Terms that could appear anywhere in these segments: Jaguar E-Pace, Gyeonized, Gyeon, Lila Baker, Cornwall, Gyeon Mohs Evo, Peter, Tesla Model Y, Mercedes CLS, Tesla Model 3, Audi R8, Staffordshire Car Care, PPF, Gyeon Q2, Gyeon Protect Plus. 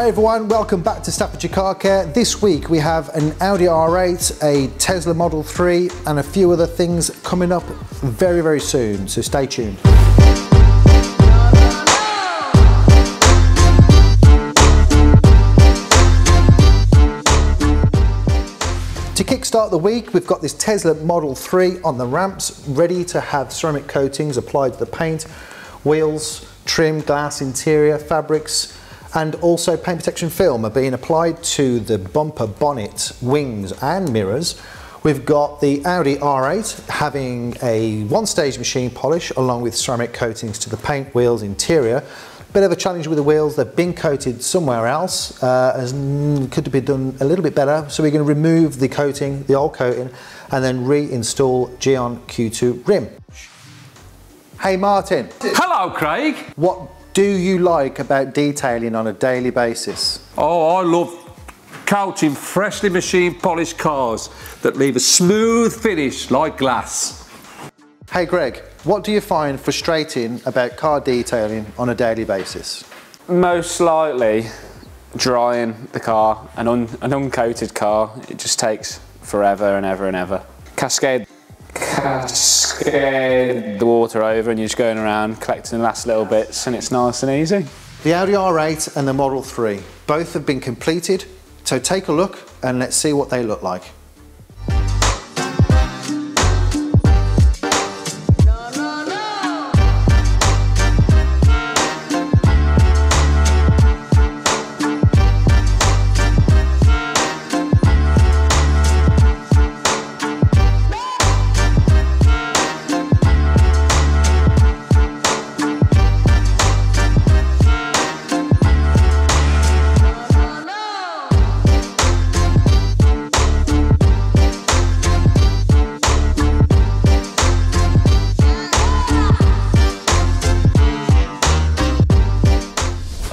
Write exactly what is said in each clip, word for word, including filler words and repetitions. Hi everyone, welcome back to Staffordshire Car Care. This week we have an Audi R eight, a Tesla Model three and a few other things coming up very, very soon, so stay tuned. To kickstart the week, we've got this Tesla Model three on the ramps, ready to have ceramic coatings applied to the paint, wheels, trim, glass, interior, fabrics, and also paint protection film are being applied to the bumper, bonnet, wings and mirrors. We've got the Audi R eight having a one-stage machine polish along with ceramic coatings to the paint, wheels, interior. Bit of a challenge with the wheels, they've been coated somewhere else, uh, as could have been done a little bit better, so we're going to remove the coating, the old coating, and then reinstall Gyeon Q two rim. Hey Martin. Hello Craig. What do you like about detailing on a daily basis? Oh, I love coating freshly machine polished cars that leave a smooth finish like glass. Hey Greg, what do you find frustrating about car detailing on a daily basis? Most likely drying the car, an, un an uncoated car, it just takes forever and ever and ever. Cascade. Cascade the water over and you're just going around collecting the last little bits and it's nice and easy. The Audi R eight and the Model three both have been completed, so take a look and let's see what they look like.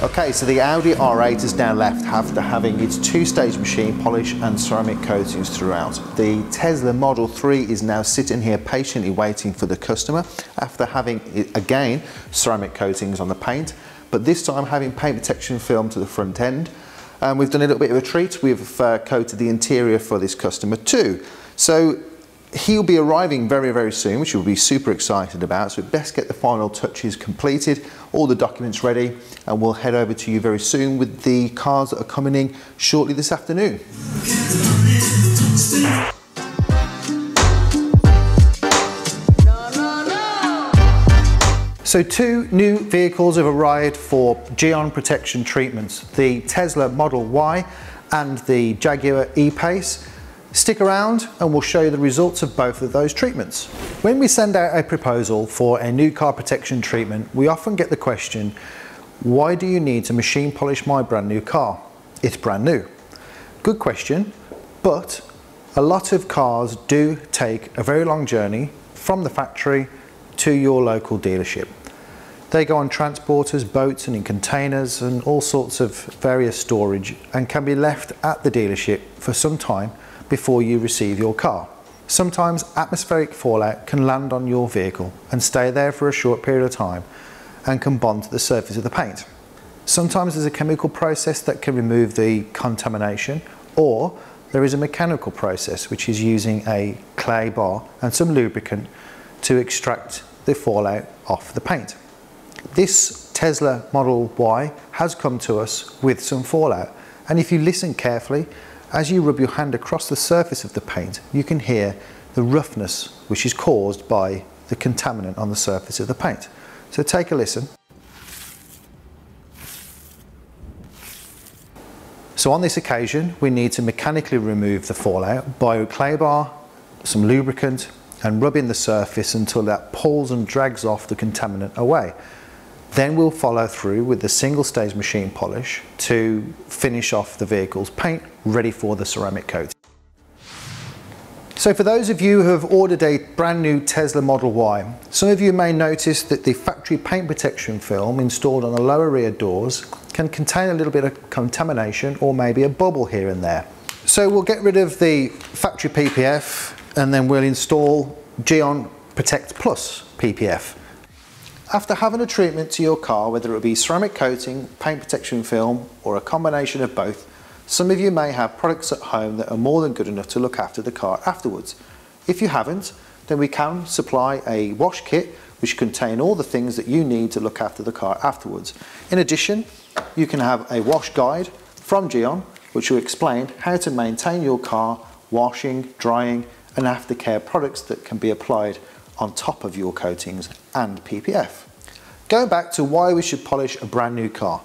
Okay, so the Audi R eight is now left after having its two-stage machine polish and ceramic coatings throughout. The Tesla Model three is now sitting here patiently waiting for the customer after having, again, ceramic coatings on the paint, but this time having paint protection film to the front end. And we've done a little bit of a treat. We've uh, coated the interior for this customer too. So he'll be arriving very, very soon, which we'll be super excited about. So we'd best get the final touches completed, all the documents ready, and we'll head over to you very soon with the cars that are coming in shortly this afternoon. So two new vehicles have arrived for Gyeon protection treatments, the Tesla Model Y and the Jaguar E-Pace. Stick around and we'll show you the results of both of those treatments. When we send out a proposal for a new car protection treatment, we often get the question, why do you need to machine polish my brand new car? It's brand new. Good question, but a lot of cars do take a very long journey from the factory to your local dealership. They go on transporters, boats and in containers and all sorts of various storage and can be left at the dealership for some time before you receive your car. Sometimes atmospheric fallout can land on your vehicle and stay there for a short period of time and can bond to the surface of the paint. Sometimes there's a chemical process that can remove the contamination, or there is a mechanical process which is using a clay bar and some lubricant to extract the fallout off the paint. This Tesla Model Y has come to us with some fallout, and if you listen carefully, as you rub your hand across the surface of the paint, you can hear the roughness which is caused by the contaminant on the surface of the paint. So take a listen. So on this occasion, we need to mechanically remove the fallout by a clay bar, some lubricant, and rubbing the surface until that pulls and drags off the contaminant away. Then we'll follow through with the single stage machine polish to finish off the vehicle's paint, ready for the ceramic coat. So for those of you who have ordered a brand new Tesla Model Y, some of you may notice that the factory paint protection film installed on the lower rear doors can contain a little bit of contamination or maybe a bubble here and there. So we'll get rid of the factory P P F and then we'll install Gyeon Protect Plus P P F. After having a treatment to your car, whether it be ceramic coating, paint protection film, or a combination of both, some of you may have products at home that are more than good enough to look after the car afterwards. If you haven't, then we can supply a wash kit which contain all the things that you need to look after the car afterwards. In addition, you can have a wash guide from Gyeon which will explain how to maintain your car, washing, drying and aftercare products that can be applied on top of your coatings and P P F. Going back to why we should polish a brand new car.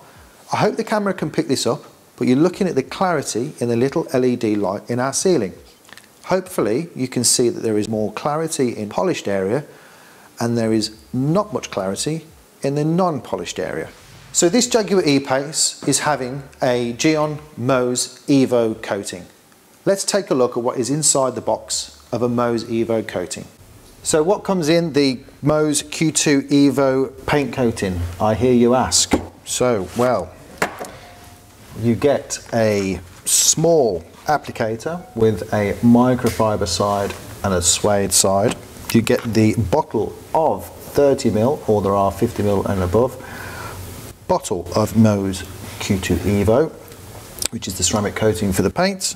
I hope the camera can pick this up, but you're looking at the clarity in the little L E D light in our ceiling. Hopefully you can see that there is more clarity in polished area and there is not much clarity in the non-polished area. So this Jaguar E-Pace is having a Gyeon Mohs Evo coating. Let's take a look at what is inside the box of a Mohs Evo coating. So what comes in the Mohs Q two Evo paint coating, I hear you ask. So, well, you get a small applicator with a microfiber side and a suede side. You get the bottle of thirty mil, or there are fifty mil and above, bottle of Mohs Q two Evo, which is the ceramic coating for the paint,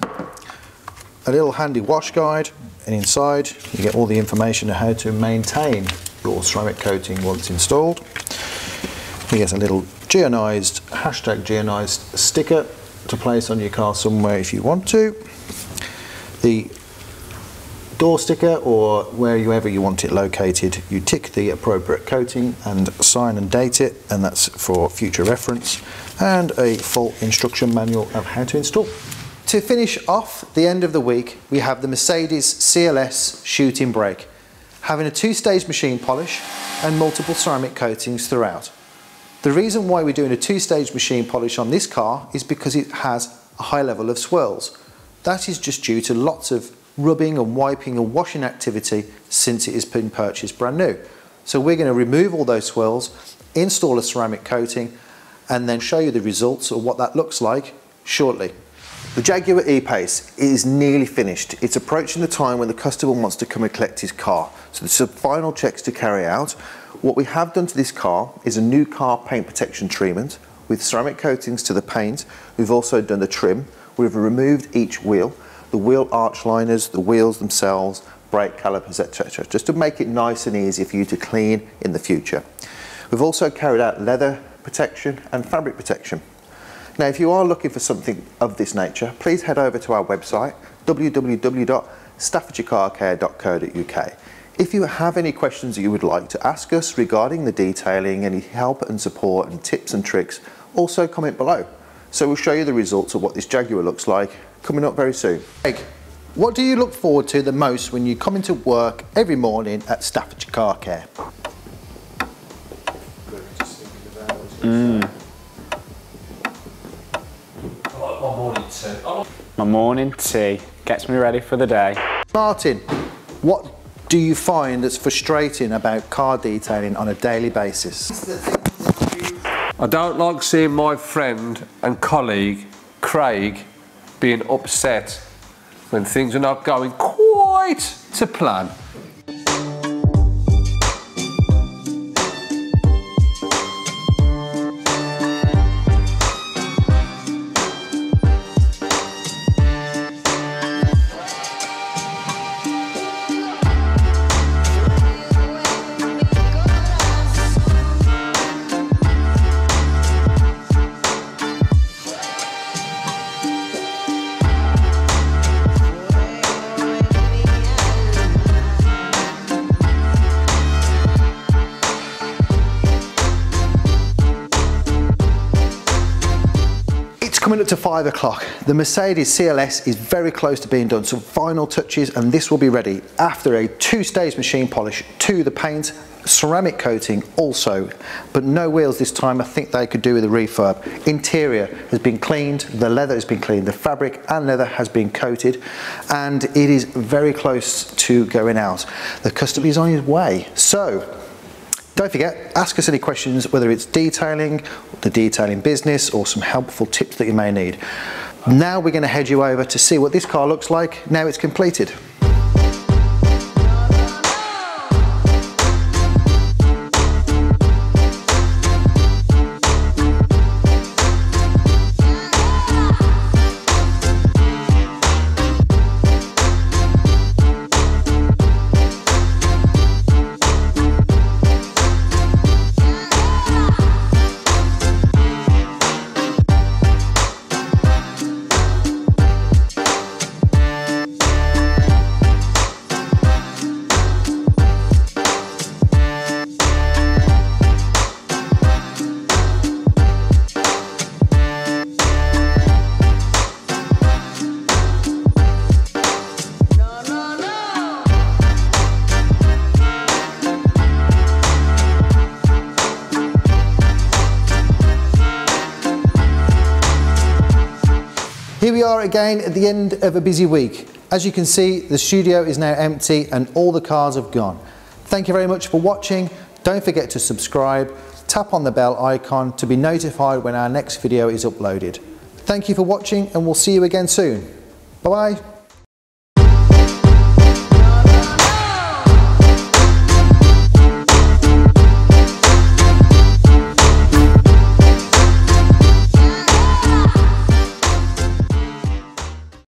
a little handy wash guide, and inside you get all the information on how to maintain your ceramic coating once installed. You get a little Gyeonized, hashtag Gyeonized sticker to place on your car somewhere if you want to. The door sticker, or wherever you want it located, you tick the appropriate coating and sign and date it, and that's for future reference, and a full instruction manual of how to install. To finish off the end of the week, we have the Mercedes C L S shooting brake, having a two-stage machine polish and multiple ceramic coatings throughout. The reason why we're doing a two-stage machine polish on this car is because it has a high level of swirls. That is just due to lots of rubbing and wiping and washing activity since it has been purchased brand new. So we're going to remove all those swirls, install a ceramic coating, and then show you the results of what that looks like shortly. The Jaguar E-Pace is nearly finished. It's approaching the time when the customer wants to come and collect his car. So there's some final checks to carry out. What we have done to this car is a new car paint protection treatment with ceramic coatings to the paint. We've also done the trim. We've removed each wheel, the wheel arch liners, the wheels themselves, brake calipers, et cetera, just to make it nice and easy for you to clean in the future. We've also carried out leather protection and fabric protection. Now, if you are looking for something of this nature, please head over to our website, w w w dot staffordshire car care dot co dot u k. If you have any questions that you would like to ask us regarding the detailing, any help and support and tips and tricks, also comment below. So we'll show you the results of what this Jaguar looks like coming up very soon. Greg, what do you look forward to the most when you come into work every morning at Staffordshire Car Care? Mm. My morning tea gets me ready for the day. Martin, what do you find that's frustrating about car detailing on a daily basis? I don't like seeing my friend and colleague, Craig, being upset when things are not going quite to plan. Coming up to five o'clock, the Mercedes C L S is very close to being done, some final touches, and this will be ready after a two-stage machine polish to the paint, ceramic coating also, but no wheels this time. I think they could do with a refurb. Interior has been cleaned, the leather has been cleaned, the fabric and leather has been coated, and it is very close to going out. The customer is on his way. So, don't forget, ask us any questions, whether it's detailing, the detailing business, or some helpful tips that you may need. Now we're going to head you over to see what this car looks like now it's completed. Here we are again at the end of a busy week. As you can see, the studio is now empty and all the cars have gone. Thank you very much for watching. Don't forget to subscribe, tap on the bell icon to be notified when our next video is uploaded. Thank you for watching and we'll see you again soon. Bye bye.